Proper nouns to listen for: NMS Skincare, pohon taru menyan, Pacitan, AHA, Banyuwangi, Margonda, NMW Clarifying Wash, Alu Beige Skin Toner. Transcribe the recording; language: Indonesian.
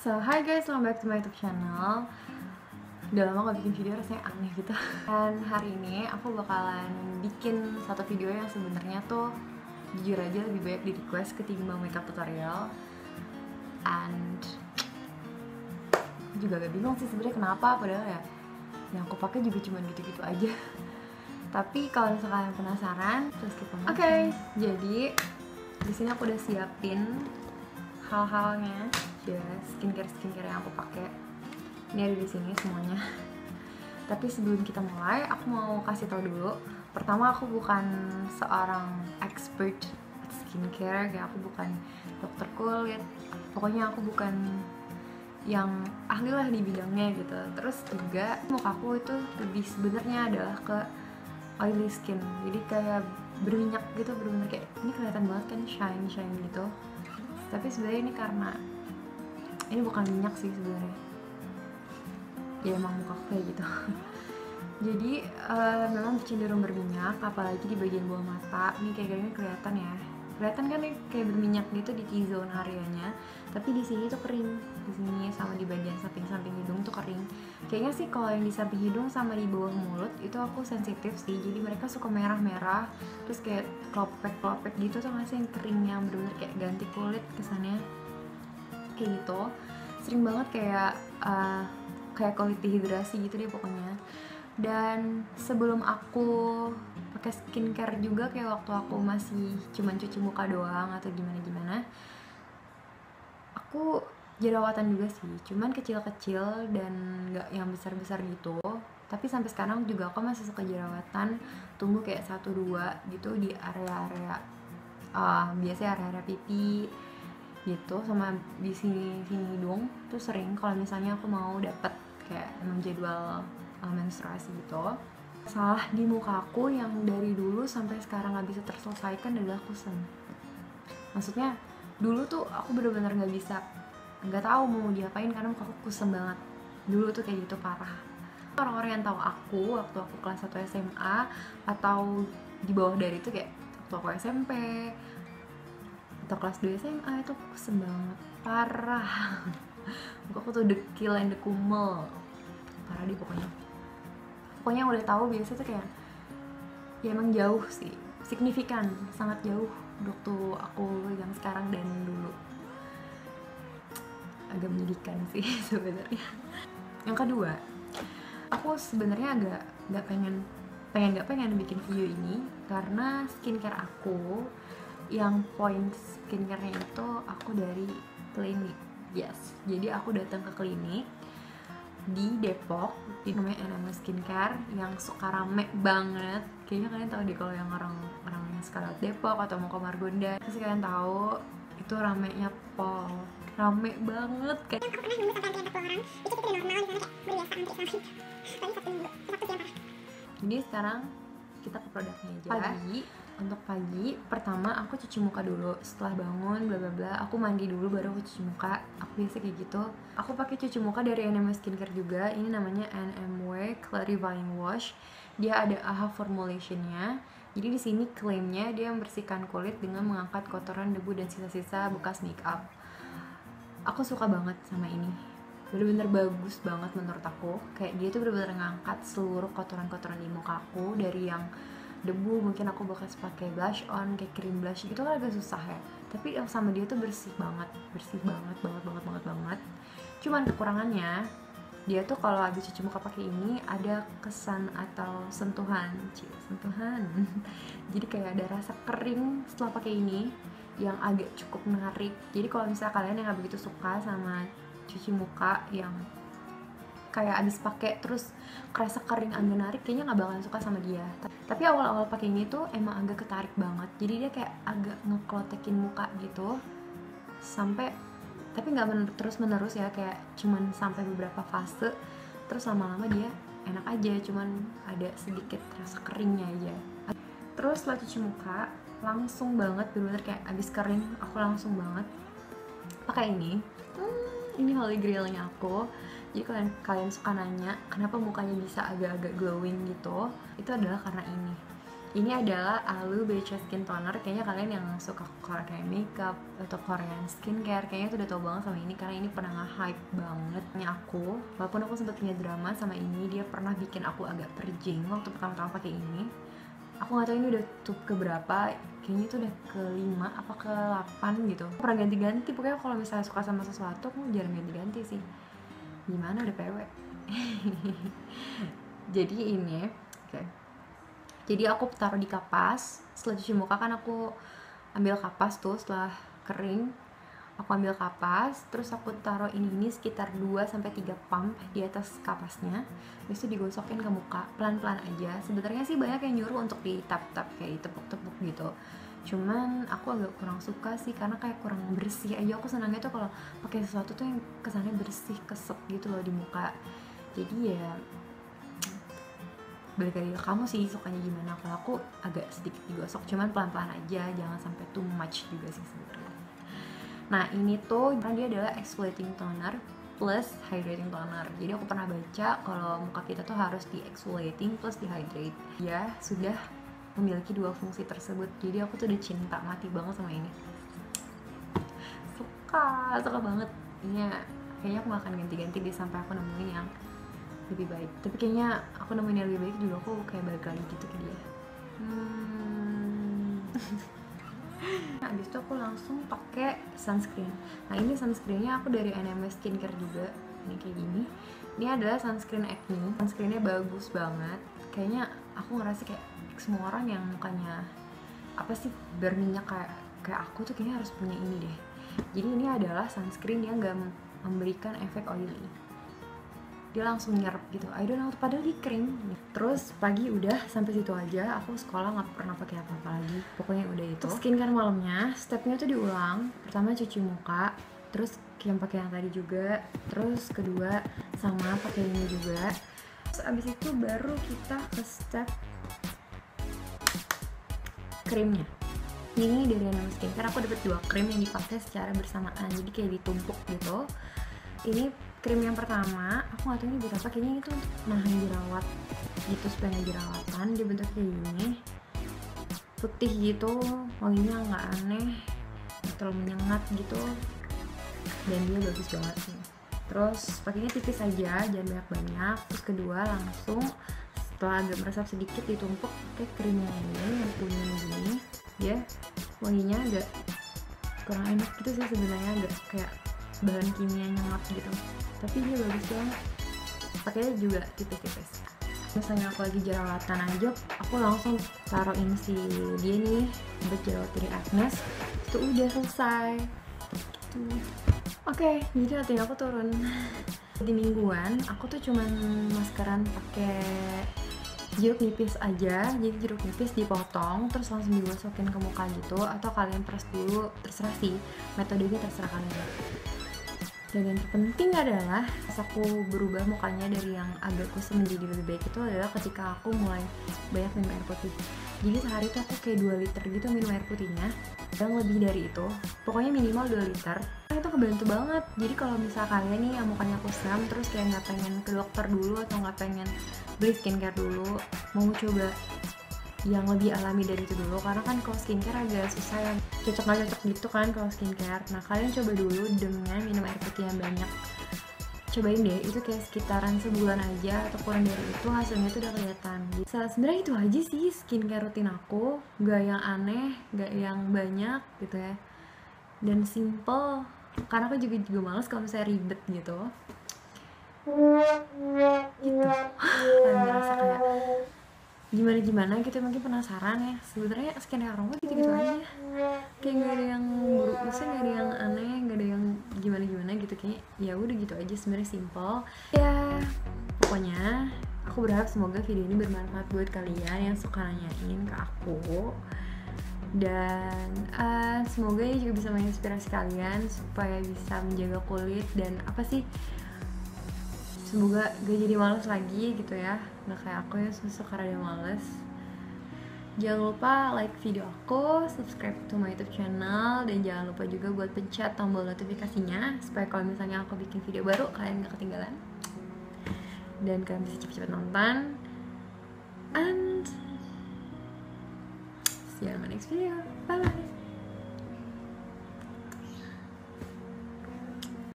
So, hi guys, welcome back to my YouTube channel. Udah lama gak bikin video, rasanya aneh gitu. Dan hari ini aku bakalan bikin satu video yang sebenarnya tuh jujur aja lebih banyak di request ketimbang makeup tutorial. And juga gak bingung sih sebenarnya kenapa, padahal ya yang aku pakai juga cuman gitu-gitu aja. Tapi kalau misalnya kalian penasaran, terus skip aja. Oke, jadi di sini aku udah siapin hal-halnya. Skincare yang aku pakai ini ada di sini semuanya. Tapi sebelum kita mulai, aku mau kasih tau dulu. Pertama, aku bukan seorang expert skincare, kayak aku bukan dokter kulit. Pokoknya aku bukan yang ahli lah di bidangnya gitu. Terus juga muka aku itu lebih sebenarnya adalah ke oily skin. Jadi kayak berminyak gitu, bener-bener kayak ini kelihatan banget kan shine gitu. Tapi sebenarnya ini karena ini bukan minyak sih sebenarnya, ya emang muka kayak gitu. Jadi memang cenderung berminyak, apalagi di bagian bawah mata. Ini kayak gini kelihatan ya, kelihatan kan kayak berminyak gitu di T-zone areanya. Tapi di sini tuh kering, di sini sama di bagian samping-samping hidung tuh kering. Kayaknya sih kalau yang di samping hidung sama di bawah mulut itu aku sensitif sih. Jadi mereka suka merah-merah, terus kayak klopek-klopek gitu tuh nggak sih, yang kering yang bener-bener kayak ganti kulit kesannya. Kayak gitu, sering banget kayak kayak kulit dehidrasi gitu deh pokoknya. Dan sebelum aku pakai skincare juga, kayak waktu aku masih cuman cuci muka doang atau gimana-gimana, aku jerawatan juga sih, cuman kecil-kecil dan nggak yang besar-besar gitu. Tapi sampai sekarang juga aku masih suka jerawatan, tumbuh kayak 1-2 gitu di area-area biasanya area-area pipi gitu, sama di sini hidung tuh sering kalau misalnya aku mau dapet kayak emang jadwal menstruasi gitu. Salah di muka aku yang dari dulu sampai sekarang nggak bisa terselesaikan adalah kusen. Maksudnya dulu tuh aku bener-bener nggak bisa, nggak tahu mau diapain karena muka aku kusen banget. Dulu tuh kayak gitu parah. Orang-orang yang tahu aku waktu aku kelas 1 SMA atau di bawah dari itu, kayak waktu aku SMP atau kelas 2 SMA itu aku kusen banget, parah. Muka aku tuh dekil dan dekumel parah deh pokoknya udah tahu biasanya tuh kayak ya emang jauh sih, signifikan, sangat jauh waktu aku yang sekarang dan dulu. Agak menyedihkan sih sebenarnya. Yang kedua, aku sebenarnya agak nggak pengen bikin video ini karena skincare aku yang point skincare-nya itu aku dari klinik. Yes, jadi aku datang ke klinik di Depok, di namanya NMS Skincare yang suka rame banget. Kayaknya kalian tahu deh kalau yang orang yang suka lewat Depok atau mau ke Margonda, pasti kalian tahu itu ramenya pol. Rame banget kayak. Yang aku pernah dulu sampai ada 20 orang, itu normal di sana kayak berbiasa Jadi sekarang kita ke produknya aja. Untuk pagi, pertama aku cuci muka dulu. Setelah bangun, bla bla bla, aku mandi dulu baru aku cuci muka. Aku biasa kayak gitu. Aku pakai cuci muka dari NMS Skincare juga. Ini namanya NMW Clarifying Wash. Dia ada AHA formulationnya. Jadi di sini klaimnya dia membersihkan kulit dengan mengangkat kotoran, debu dan sisa-sisa bekas makeup. Aku suka banget sama ini. Bener-bener bagus banget menurut aku. Kayak dia tuh bener-bener ngangkat seluruh kotoran-kotoran di muka aku, dari yang debu, mungkin aku bekas pakai blush on kayak krim blush gitu kan agak susah ya, tapi yang sama dia tuh bersih banget. Cuman kekurangannya dia tuh kalau habis cuci muka pakai ini ada kesan atau sentuhan jadi kayak ada rasa kering setelah pakai ini yang agak cukup menarik. Jadi kalau misalnya kalian yang nggak begitu suka sama cuci muka yang kayak abis pakai terus kerasa kering agak narik, kayaknya nggak bakalan suka sama dia. Tapi awal-awal pakai ini tuh emang agak ketarik banget, jadi dia kayak agak ngeklotekin muka gitu sampai, tapi nggak terus-menerus ya, kayak cuman sampai beberapa fase. Terus lama-lama dia enak aja, cuman ada sedikit rasa keringnya aja. Terus setelah cuci muka langsung banget, bener-bener kayak abis kering aku langsung banget pakai ini. Ini holy grailnya aku. Jadi kalian suka nanya kenapa mukanya bisa agak-agak glowing gitu, itu adalah karena ini. Ini adalah Alu Beige Skin Toner. Kayaknya kalian yang suka Korean makeup atau Korean skincare kayaknya tuh udah tau banget sama ini, karena ini pernah nge-hype banget nya aku. Walaupun aku sempat punya drama sama ini, dia pernah bikin aku agak perjing waktu pertama-tama pakai ini. Aku gak tau ini udah tube keberapa, kayaknya itu udah ke-5 apa ke-8 gitu. Aku pernah ganti-ganti, pokoknya kalau misalnya suka sama sesuatu aku jarang ganti-ganti sih. Gimana udah PW. Jadi ini, oke. Jadi aku taruh di kapas, setelah cuci muka kan aku ambil kapas tuh, setelah kering aku ambil kapas, terus aku taruh ini sekitar 2-3 pump di atas kapasnya, habis itu digosokin ke muka, pelan-pelan aja. Sebenarnya sih banyak yang nyuruh untuk ditap-tap, kayak ditepuk-tepuk gitu, cuman aku agak kurang suka sih karena kayak kurang bersih aja. Aku senangnya tuh kalau pakai sesuatu tuh yang kesannya bersih, kesep gitu loh di muka. Jadi ya balik lagi ke kamu sih sukanya gimana. Kalau aku agak sedikit digosok, cuman pelan-pelan aja, jangan sampai too much juga sih sebenarnya. Nah ini tuh dia adalah exfoliating toner plus hydrating toner. Jadi aku pernah baca kalau muka kita tuh harus di exfoliating plus dehydrate. Ya sudah memiliki dua fungsi tersebut. Jadi aku tuh udah cinta mati banget sama ini, suka banget ini. Kayaknya aku akan ganti-ganti deh sampai aku nemuin yang lebih baik. Tapi kayaknya aku nemuin yang lebih baik juga aku kayak balik lagi gitu ke dia. Nah, abis itu aku langsung pakai sunscreen. Nah ini sunscreennya aku dari NMS Skincare juga. Ini kayak gini. Ini adalah sunscreen acne. Sunscreennya bagus banget. Kayaknya aku ngerasa kayak semua orang yang mukanya apa sih berminyak kayak aku tuh kayaknya harus punya ini deh. Jadi ini adalah sunscreen yang gak memberikan efek oily. Dia langsung nyerap gitu, I don't know, padahal dia kering. Terus pagi udah sampai situ aja, aku sekolah nggak pernah pakai apa-apa lagi, pokoknya udah itu. Terus skincare malamnya, stepnya tuh diulang. Pertama cuci muka, terus yang pakai yang tadi juga, terus kedua sama pakai ini juga. Terus abis itu baru kita ke step krimnya. Ini dari NMS Skincare, aku dapet 2 krim yang dipakai secara bersamaan, jadi kayak ditumpuk gitu. Ini krim yang pertama, aku gak tau ini buat apa, kayaknya itu untuk nahan jerawat gitu, supaya gak jerawatan. Dia bentuk kayak gini, putih gitu, wanginya gak aneh, gak terlalu menyengat gitu, dan dia bagus banget sih. Terus pakainya tipis aja, jangan banyak-banyak. Terus kedua langsung setelah agak meresap sedikit ditumpuk pakai krimnya ini yang kuning gini. Dia wanginya agak kurang enak gitu sih sebenarnya, agak kayak bahan kimia nyengat gitu, tapi dia bagus banget. Pakainya juga tipis-tipis. Misalnya aku lagi jerawatan aja, aku langsung taruhin si dia nih obat jerawat dari Agnes, itu udah selesai gitu. Oke, jadi nanti aku turun. Di mingguan aku tuh cuman maskeran pakai jeruk nipis aja. Jadi jeruk nipis dipotong terus langsung digosokin ke muka gitu, atau kalian press dulu, terserah sih, metodenya terserah kalian. Dan yang terpenting adalah pas aku berubah mukanya dari yang agak kusam menjadi lebih baik itu adalah ketika aku mulai banyak minum air putih. Jadi sehari tuh aku kayak 2 liter gitu minum air putihnya, dan lebih dari itu, pokoknya minimal 2 liter. Itu kebantu banget. Jadi kalau misal kalian nih yang mukanya kusam terus kayak nggak pengen ke dokter dulu atau nggak pengen beli skincare dulu, mau coba yang lebih alami dari itu dulu, karena kan kalau skincare agak susah yang cocok nggak cocok gitu kan kalau skincare. Nah kalian coba dulu dengan minum air putih yang banyak, cobain deh, itu kayak sekitaran sebulan aja atau kurang dari itu, hasilnya tuh udah kelihatan. Sebenarnya itu aja sih skincare rutin aku, nggak yang aneh, nggak yang banyak gitu ya, dan simple, karena aku juga males kalau misalnya ribet gitu. Itu merasa kayak gimana gitu, mungkin penasaran ya. Sebenarnya skincare orang tuh gitu aja, kayak nggak ada yang buruk-buruknya, nggak ada yang aneh, nggak ada yang gimana gitu. Kayak ya udah gitu aja, sebenarnya simple ya. Pokoknya aku berharap semoga video ini bermanfaat buat kalian yang suka nanyain ke aku, dan semoga ya juga bisa menginspirasi kalian supaya bisa menjaga kulit dan apa sih, semoga gak jadi males lagi gitu ya, nggak kayak aku yang susah karena dia males. Jangan lupa like video aku, subscribe to my YouTube channel, dan jangan lupa juga buat pencet tombol notifikasinya supaya kalau misalnya aku bikin video baru kalian nggak ketinggalan dan kalian bisa cepet-cepet nonton. And See you in my next video. Bye bye.